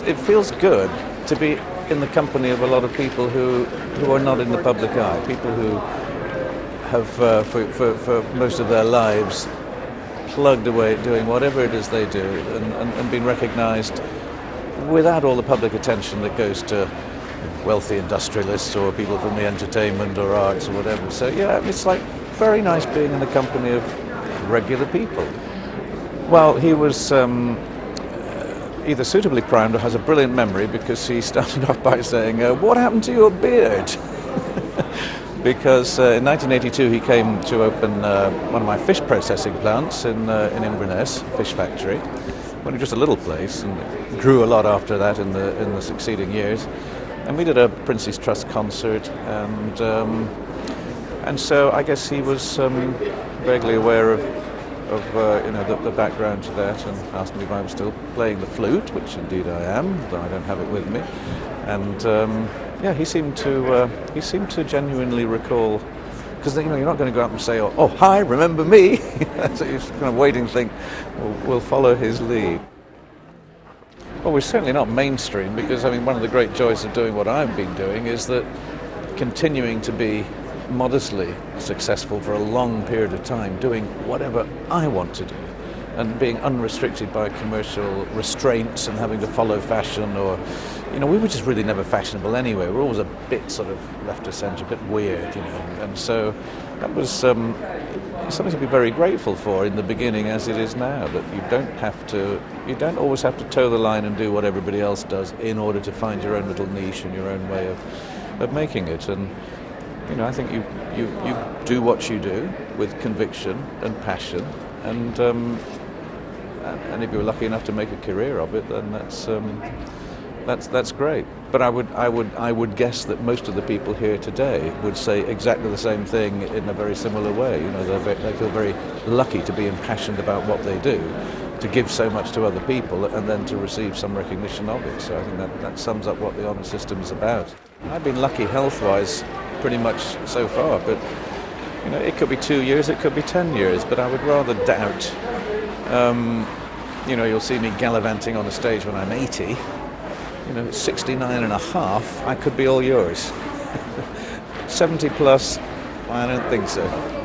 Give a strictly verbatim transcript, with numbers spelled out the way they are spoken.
It feels good to be in the company of a lot of people who, who are not in the public eye, people who have, uh, for, for, for most of their lives, plugged away at doing whatever it is they do and, and, and being recognised without all the public attention that goes to wealthy industrialists or people from the entertainment or arts or whatever. So yeah, it's like very nice being in the company of regular people. Well, he was um, either suitably primed or has a brilliant memory, because he started off by saying, uh, what happened to your beard? Because uh, in nineteen eighty-two he came to open uh, one of my fish processing plants in, uh, in Inverness, fish factory. Well, it was just a little place and it grew a lot after that in the, in the succeeding years. And we did a Prince's Trust concert, and, um, and so I guess he was um, vaguely aware of of uh, you know, the, the background to that, and asked me if I was still playing the flute, which indeed I am, though I don't have it with me. And um, yeah, he seemed to uh, he seemed to genuinely recall, because you know, you're not going to go up and say, oh, oh hi, remember me? So you're kind of waiting, think, well, we'll follow his lead. Well, we're certainly not mainstream, because I mean, one of the great joys of doing what I've been doing is that continuing to be modestly successful for a long period of time, doing whatever I want to do and being unrestricted by commercial restraints and having to follow fashion. Or, you know, we were just really never fashionable anyway. We were always a bit sort of left of centre, a bit weird, you know, and so that was um, something to be very grateful for in the beginning, as it is now, that you don't have to, you don't always have to toe the line and do what everybody else does in order to find your own little niche and your own way of, of making it. And you know, I think you, you, you do what you do with conviction and passion, and, um, and if you were lucky enough to make a career of it, then that's, um, that's, that's great. But I would, I, would, I would guess that most of the people here today would say exactly the same thing in a very similar way. You know, they they feel very lucky to be impassioned about what they do, to give so much to other people and then to receive some recognition of it. So I think that, that sums up what the honour system is about. I've been lucky health-wise pretty much so far, but you know, it could be two years, it could be ten years, but I would rather doubt. Um, you know, you'll see me gallivanting on a stage when I'm eighty, you know, sixty-nine and a half, I could be all yours. seventy plus, I don't think so.